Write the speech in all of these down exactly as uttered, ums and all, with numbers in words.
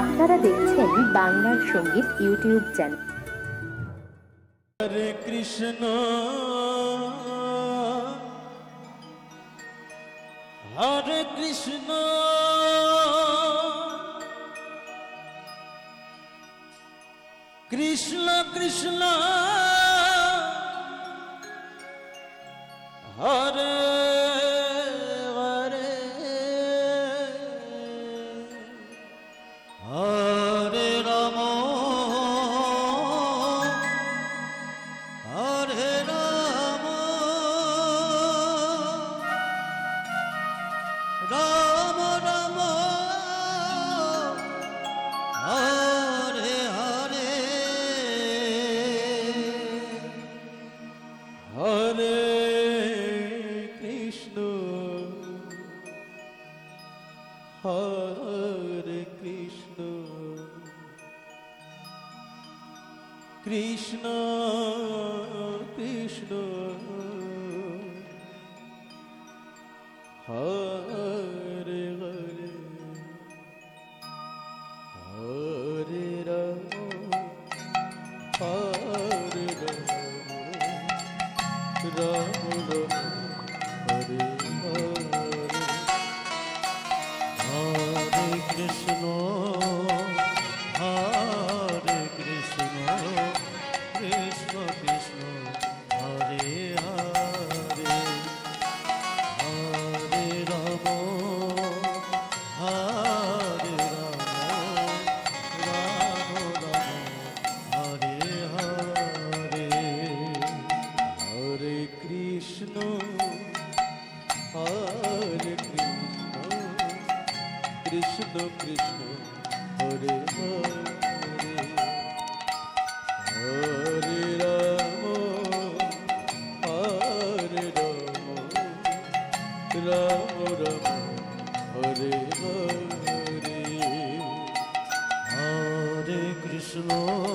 আপনারা দেখছেন বাংলার সঙ্গীত YouTube channel. Hare Krishna Hare Krishna Krishna Krishna Hare Hare Hare Ram Hare Ram Ram Ram Hare Hare Hare Hare Krishna Krishna Krishna Hare Hare Hare Rama Hare Rama Rama Rama Hare Krishna Krishna Hare Hare Hare Rama Hare Rama Rama Rama Hare Hare Hare Krishna Hare Krishna Krishna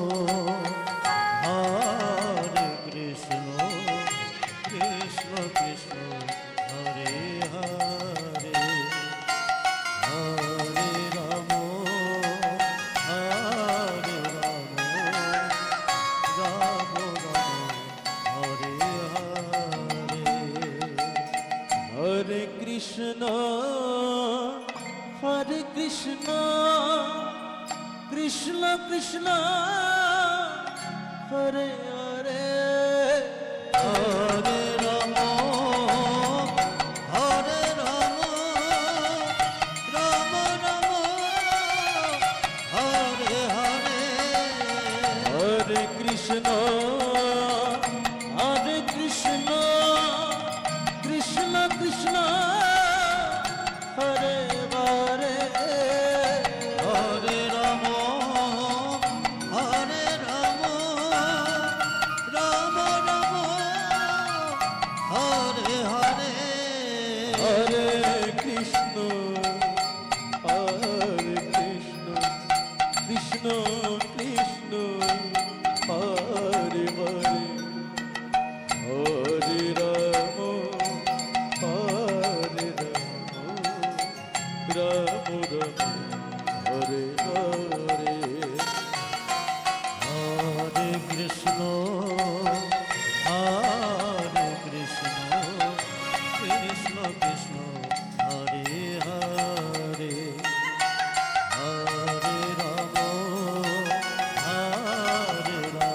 Krishna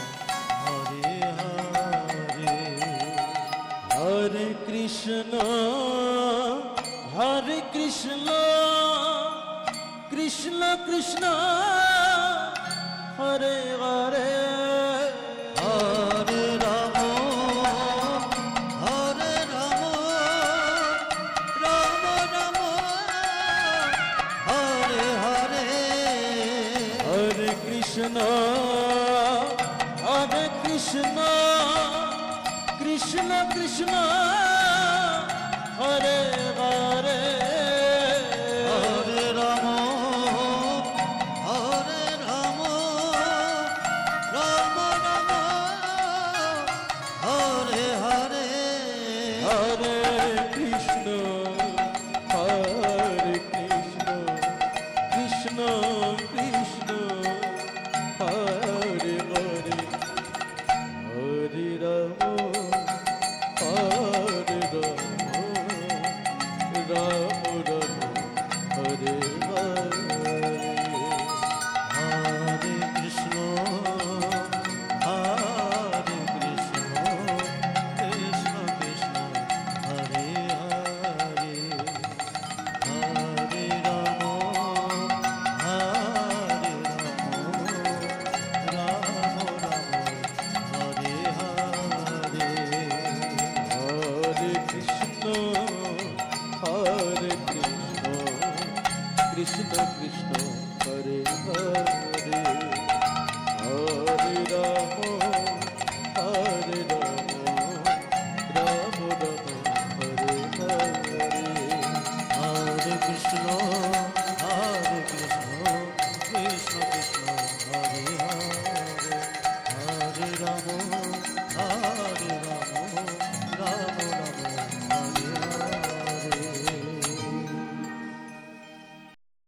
Hare Hare Hare Krishna Hare Krishna Krishna Krishna Hare Hare Hare Hare Krishna Krishna Krishna Hare Hare Hare Rama Hare Rama Rama Rama Hare Hare Hare Krishna Hare Krishna Krishna Krishna Hare Hare Hare Rama Hare Rama Rama Rama Hare Hare Hare Krishna Hare Krishna Krishna Krishna Hare Hare Hare Ram Hare Ram Ram Ram Hare Hare Hare Krishna Krishna Krishna Hare Hare Hare Ram Hare Ram Ram Ram Hare Hare Hare Krishna Hare Krishna Krishna Krishna Hare Hare Hare Ram